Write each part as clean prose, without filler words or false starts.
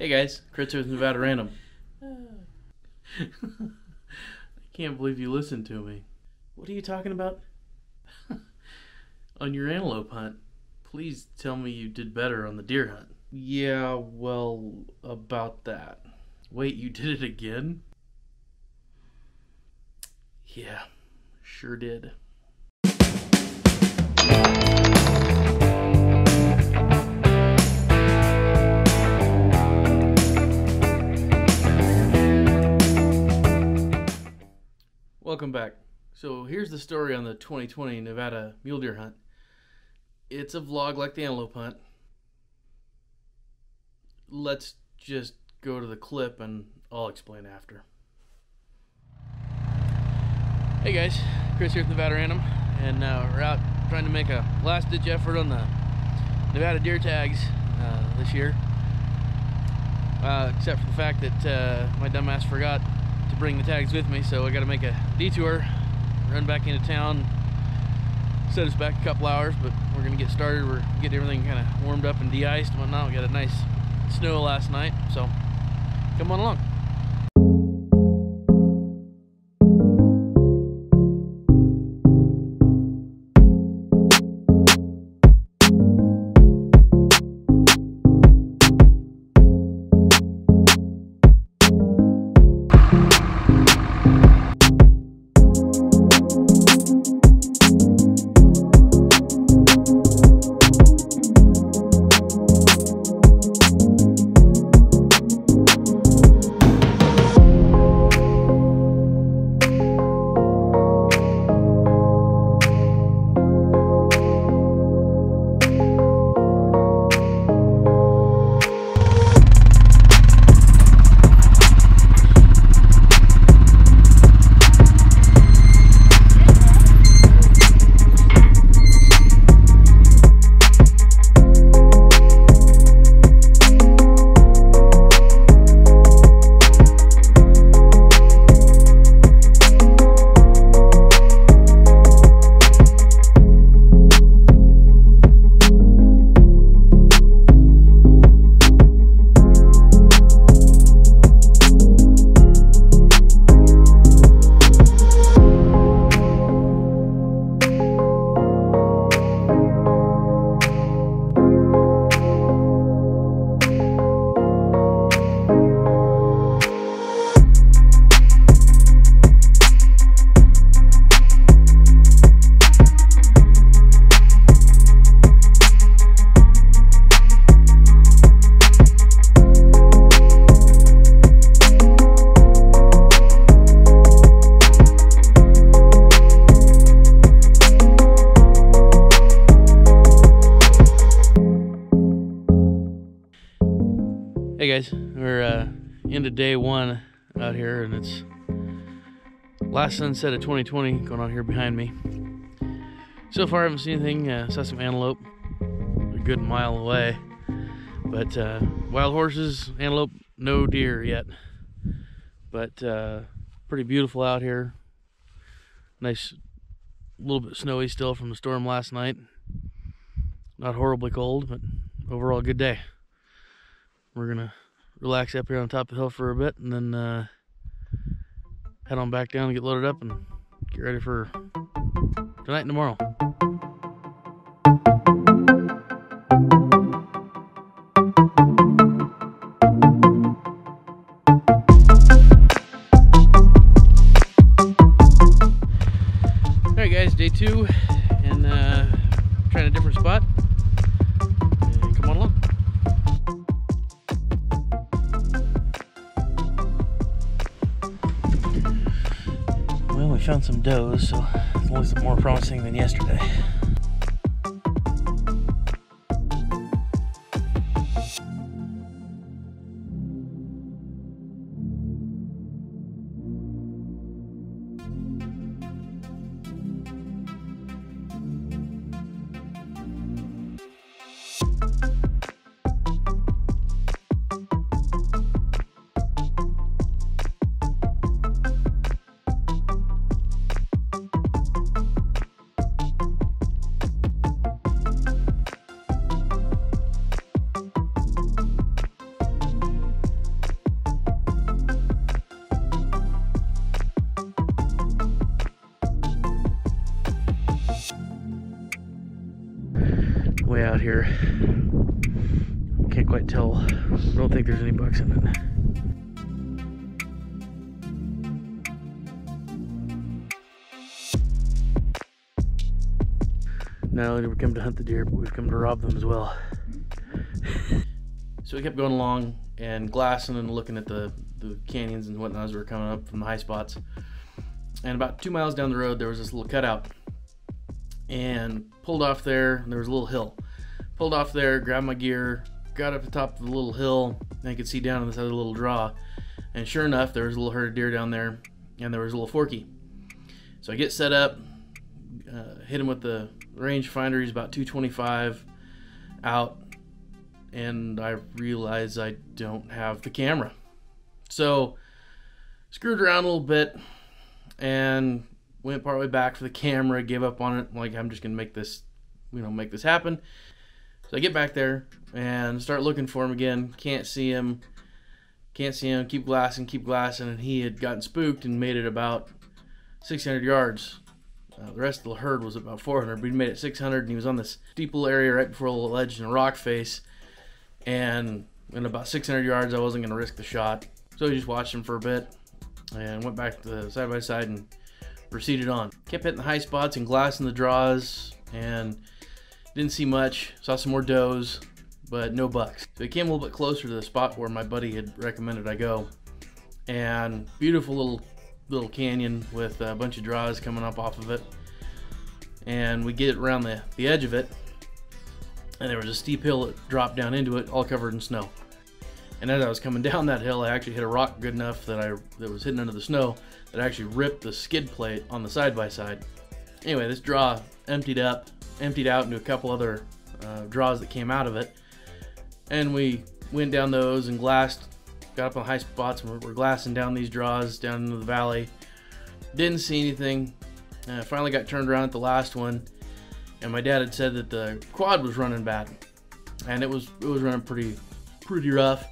Hey guys, Chris with Nevada Random. I can't believe you listened to me. What are you talking about? On your antelope hunt, please tell me you did better on the deer hunt. Yeah, well, about that. Wait, you did it again? Yeah, sure did. Welcome back. So here's the story on the 2020 Nevada mule deer hunt. It's a vlog like the antelope hunt. Let's just go to the clip and I'll explain after. Hey guys, Chris here with Nevada Random, and we're out trying to make a last ditch effort on the Nevada deer tags this year. Except for the fact that my dumbass forgot to bring the tags with me, so I got to make a detour, run back into town, set us back a couple hours, but we're going to get started. We're getting everything kind of warmed up and de-iced and whatnot. We got a nice snow last night, so come on along. Hey guys, we're into day one out here, and it's last sunset of 2020 going on here behind me. So far I haven't seen anything. Saw some antelope a good mile away, but wild horses, antelope, no deer yet. But pretty beautiful out here. Nice, a little bit snowy still from the storm last night. Not horribly cold, but overall good day. We're gonna relax up here on top of the hill for a bit, and then head on back down and get loaded up and get ready for tonight and tomorrow. All right guys, day two, and trying a different spot. Come on along. Found some does, so it looks more promising than yesterday. here. Can't quite tell. I don't think there's any bucks in it. Not only did we come to hunt the deer, but we've come to rob them as well. So we kept going along and glassing and looking at the canyons and whatnot as we were coming up from the high spots. And about 2 miles down the road, there was this little cutout. And pulled off there, and there was a little hill. Pulled off there, grabbed my gear, got up the top of the little hill, and I could see down on this other little draw. And sure enough, there was a little herd of deer down there, and there was a little forky. So I get set up, hit him with the rangefinder. He's about 225 out, and I realize I don't have the camera. So screwed around a little bit and went partway back for the camera, gave up on it. Like, I'm just gonna make this, you know, make this happen. So I get back there and start looking for him again. Can't see him, keep glassing, and he had gotten spooked and made it about 600 yards. The rest of the herd was about 400, but he made it 600, and he was on this steeple area right before a little ledge and a rock face, and in about 600 yards, I wasn't going to risk the shot. So I just watched him for a bit and went back to the side-by-side and proceeded on. Kept hitting the high spots and glassing the draws and didn't see much. Saw some more does, but no bucks. So I came a little bit closer to the spot where my buddy had recommended I go, and beautiful little canyon with a bunch of draws coming up off of it, and we get around the edge of it, and there was a steep hill that dropped down into it, all covered in snow. And as I was coming down that hill, I actually hit a rock good enough that was hidden under the snow that I actually ripped the skid plate on the side by side. Anyway, this draw emptied out into a couple other draws that came out of it, and we went down those and glassed. Got up on high spots and we're glassing down these draws down into the valley. Didn't see anything. Finally got turned around at the last one, and my dad had said that the quad was running bad, and it was running pretty rough.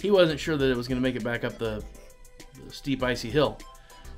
He wasn't sure that it was going to make it back up the steep icy hill,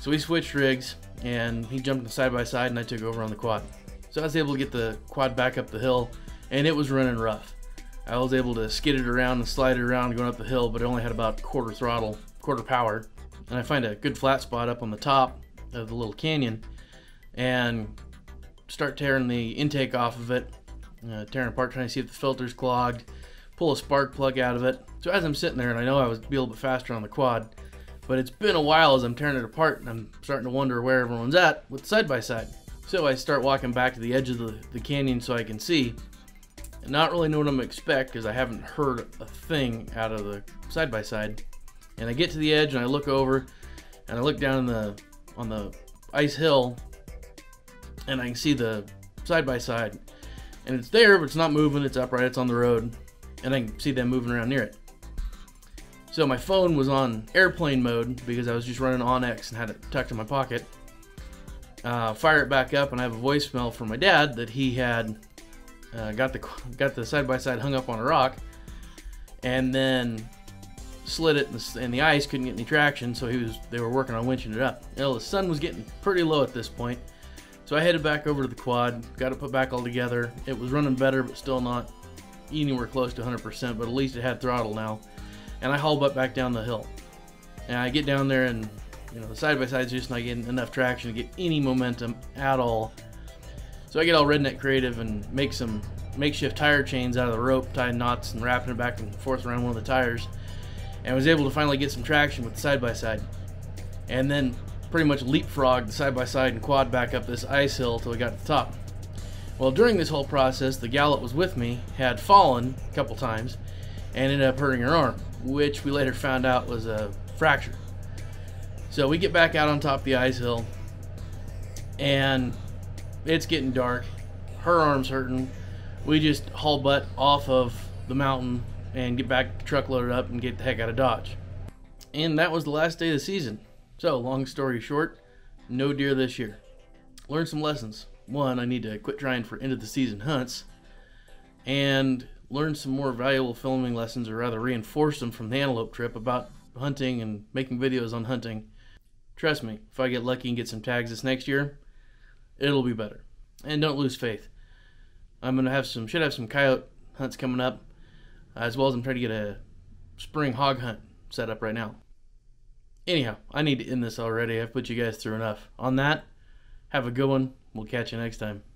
so we switched rigs and he jumped side by side and I took over on the quad. So I was able to get the quad back up the hill, and it was running rough. I was able to skid it around and slide it around going up the hill, but it only had about quarter power. And I find a good flat spot up on the top of the little canyon and start tearing the intake off of it, tearing apart, trying to see if the filter's clogged, pull a spark plug out of it. So as I'm sitting there, and I know I was a little bit faster on the quad, but it's been a while as I'm tearing it apart, and I'm starting to wonder where everyone's at with side-by-side. So I start walking back to the edge of the canyon so I can see. Not really know what I'm gonna expect because I haven't heard a thing out of the side-by-side. And I get to the edge and I look over and I look down on the ice hill, and I can see the side-by-side. And it's there, but it's not moving, it's upright, it's on the road, and I can see them moving around near it. So my phone was on airplane mode because I was just running OnX and had it tucked in my pocket. Fire it back up, and I have a voicemail from my dad that he had got the side-by-side hung up on a rock, and then slid it in the ice, couldn't get any traction, so they were working on winching it up. You know, the sun was getting pretty low at this point, so I headed back over to the quad, got it put back all together. It was running better, but still not anywhere close to 100%, but at least it had throttle now. And I haul butt back down the hill, and I get down there, and you know, the side-by-side's just not getting enough traction to get any momentum at all. So I get all redneck creative and make some makeshift tire chains out of the rope, tying knots and wrapping it back and forth around one of the tires, and was able to finally get some traction with the side-by-side, and then pretty much leapfrogged the side-by-side and quad back up this ice hill till we got to the top. Well, during this whole process, the gal that was with me had fallen a couple times and ended up hurting her arm, which we later found out was a fracture. So we get back out on top of the ice hill, and it's getting dark, her arm's hurting. We just haul butt off of the mountain and get back, truck loaded up, and get the heck out of Dodge. And that was the last day of the season. So long story short, no deer this year. Learned some lessons. One, I need to quit trying for end of the season hunts, and learn some more valuable filming lessons, or rather reinforce them from the antelope trip about hunting and making videos on hunting. Trust me, if I get lucky and get some tags this next year, it'll be better. And don't lose faith. I'm gonna have some coyote hunt's coming up, as well as I'm trying to get a spring hog hunt set up right now. Anyhow, I need to end this already. I've put you guys through enough. On that, have a good one. We'll catch you next time.